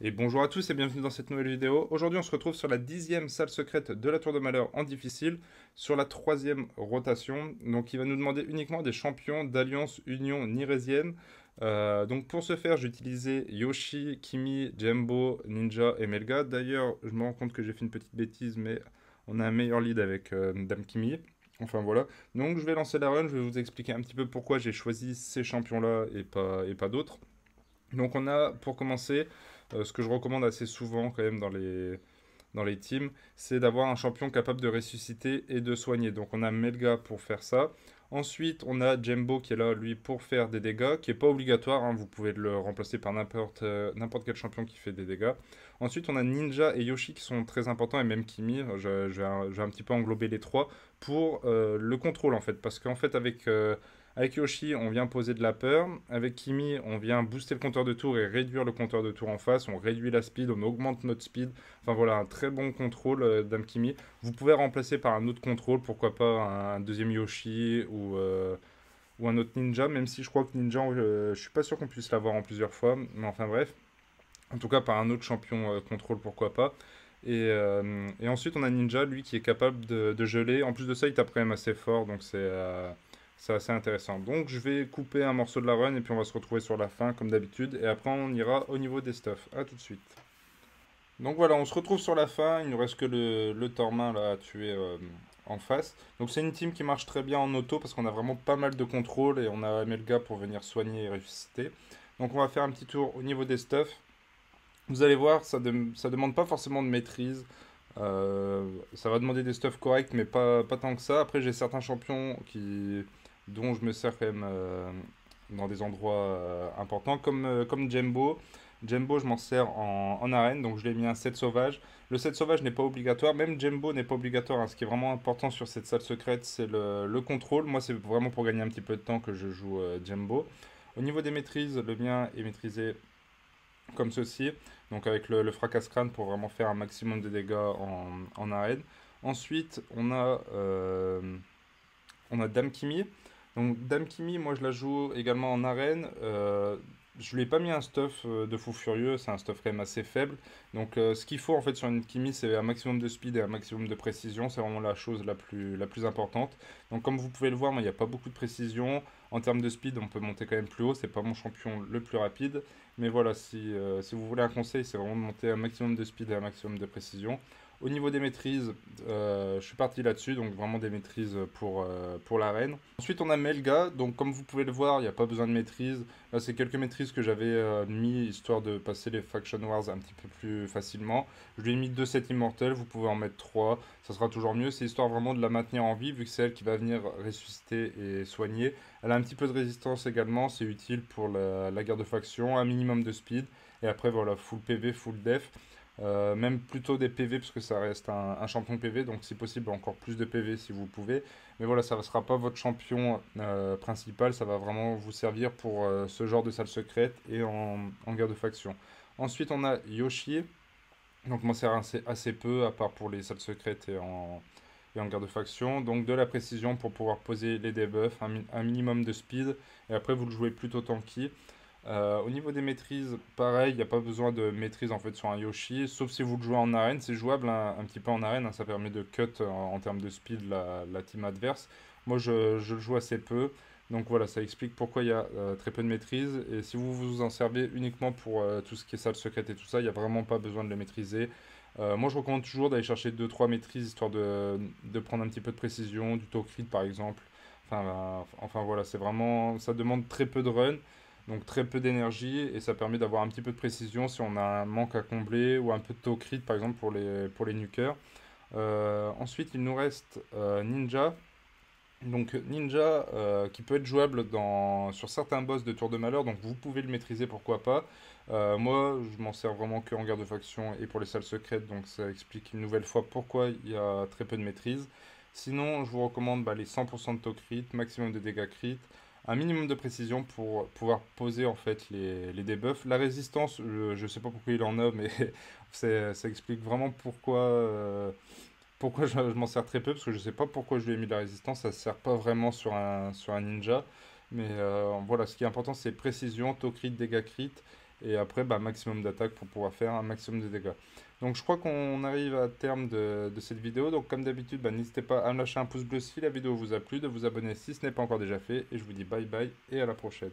Et bonjour à tous et bienvenue dans cette nouvelle vidéo. Aujourd'hui on se retrouve sur la 10e salle secrète de la tour de malheur en difficile, sur la 3e rotation. Donc il va nous demander uniquement des champions d'alliance union nirésienne. Donc pour ce faire j'ai utilisé Yoshi, Kimi, Jembo, Ninja et Melga. D'ailleurs je me rends compte que j'ai fait une petite bêtise, mais on a un meilleur lead avec Dame Kimi. Enfin voilà, donc je vais lancer la run, je vais vous expliquer un petit peu pourquoi j'ai choisi ces champions là et pas d'autres. Donc on a pour commencer... ce que je recommande assez souvent quand même dans les teams, c'est d'avoir un champion capable de ressusciter et de soigner. Donc on a Melga pour faire ça. Ensuite on a Jembo qui est là lui pour faire des dégâts, qui n'est pas obligatoire, hein, vous pouvez le remplacer par n'importe quel champion qui fait des dégâts. Ensuite on a Ninja et Yoshi qui sont très importants, et même Kimi, je vais un petit peu englober les trois pour le contrôle en fait. Parce qu'en fait avec Yoshi, on vient poser de la peur. Avec Kimi, on vient booster le compteur de tour et réduire le compteur de tour en face. On réduit la speed, on augmente notre speed. Enfin voilà, un très bon contrôle, Dame Kimi. Vous pouvez remplacer par un autre contrôle, pourquoi pas un deuxième Yoshi ou un autre Ninja. Même si je crois que Ninja, je suis pas sûr qu'on puisse l'avoir en plusieurs fois. Mais enfin bref, en tout cas par un autre champion contrôle, pourquoi pas. Et ensuite, on a Ninja, lui, qui est capable de geler. En plus de ça, il tape quand même assez fort, donc c'est... c'est assez intéressant. Donc je vais couper un morceau de la run et puis on va se retrouver sur la fin comme d'habitude. Et après on ira au niveau des stuffs. A tout de suite. Donc voilà, on se retrouve sur la fin. Il nous reste que le Tormain là à tuer en face. Donc c'est une team qui marche très bien en auto parce qu'on a vraiment pas mal de contrôle. Et on a Melga pour venir soigner et ressusciter. Donc on va faire un petit tour au niveau des stuffs. Vous allez voir, ça demande pas forcément de maîtrise. Ça va demander des stuffs corrects mais pas tant que ça. Après j'ai certains champions dont je me sers quand même dans des endroits importants, comme Jembo. Jembo, je m'en sers en arène, donc je l'ai mis un 7 sauvage. Le 7 sauvage n'est pas obligatoire, même Jembo n'est pas obligatoire. Hein. Ce qui est vraiment important sur cette salle secrète, c'est le contrôle. Moi, c'est vraiment pour gagner un petit peu de temps que je joue Jembo. Au niveau des maîtrises, le mien est maîtrisé comme ceci, donc avec le fracasse-crâne pour vraiment faire un maximum de dégâts en arène. Ensuite, on a Dame Kimi. Donc Dame Kimi, moi je la joue également en arène, je lui ai pas mis un stuff de fou furieux, c'est un stuff quand même assez faible. Donc ce qu'il faut en fait sur une Kimi, c'est un maximum de speed et un maximum de précision, c'est vraiment la chose la plus importante. Donc comme vous pouvez le voir, moi il n'y a pas beaucoup de précision, en termes de speed on peut monter quand même plus haut, c'est pas mon champion le plus rapide. Mais voilà, si vous voulez un conseil, c'est vraiment de monter un maximum de speed et un maximum de précision. Au niveau des maîtrises, je suis parti là-dessus, donc vraiment des maîtrises pour l'arène. Ensuite, on a Melga, donc comme vous pouvez le voir, il n'y a pas besoin de maîtrise. Là, c'est quelques maîtrises que j'avais mis, histoire de passer les Faction Wars un petit peu plus facilement. Je lui ai mis 2 sets immortels, vous pouvez en mettre 3, ça sera toujours mieux. C'est histoire vraiment de la maintenir en vie, vu que c'est elle qui va venir ressusciter et soigner. Elle a un petit peu de résistance également, c'est utile pour la guerre de faction, un minimum de speed. Et après, voilà, full PV, full def. Même plutôt des PV parce que ça reste un champion PV, donc si possible encore plus de PV si vous pouvez. Mais voilà, ça ne sera pas votre champion principal, ça va vraiment vous servir pour ce genre de salle secrète et en guerre de faction. Ensuite on a Yoshi, donc moi ça sert assez peu à part pour les salles secrètes et en guerre de faction. Donc de la précision pour pouvoir poser les debuffs, un minimum de speed, et après vous le jouez plutôt tanky. Au niveau des maîtrises, pareil, il n'y a pas besoin de maîtrise en fait sur un Yoshi, sauf si vous le jouez en arène, c'est jouable un petit peu en arène, hein, ça permet de cut en termes de speed la team adverse. Moi je le joue assez peu, donc voilà, ça explique pourquoi il y a très peu de maîtrise, et si vous vous en servez uniquement pour tout ce qui est salle secrète et tout ça, il n'y a vraiment pas besoin de le maîtriser. Moi je recommande toujours d'aller chercher 2-3 maîtrises, histoire de prendre un petit peu de précision, du taux crit par exemple. Enfin voilà, c'est vraiment, ça demande très peu de run. Donc très peu d'énergie et ça permet d'avoir un petit peu de précision si on a un manque à combler ou un peu de taux crit par exemple pour les nukers. Ensuite il nous reste Ninja. Donc Ninja qui peut être jouable sur certains boss de tour de malheur, donc vous pouvez le maîtriser pourquoi pas. Moi je m'en sers vraiment que en guerre de faction et pour les salles secrètes, donc ça explique une nouvelle fois pourquoi il y a très peu de maîtrise. Sinon je vous recommande les 100% de taux crit, maximum de dégâts crit. Un minimum de précision pour pouvoir poser en fait les debuffs. La résistance, je ne sais pas pourquoi il en a, mais ça explique vraiment pourquoi je m'en sers très peu, parce que je ne sais pas pourquoi je lui ai mis de la résistance, ça ne sert pas vraiment sur un ninja. Mais voilà, ce qui est important, c'est précision, taux crit, dégâts crit, Et après, bah, maximum d'attaque pour pouvoir faire un maximum de dégâts. Donc je crois qu'on arrive à terme de cette vidéo. Donc comme d'habitude, bah, n'hésitez pas à me lâcher un pouce bleu si la vidéo vous a plu, de vous abonner si ce n'est pas encore déjà fait. Et je vous dis bye bye et à la prochaine.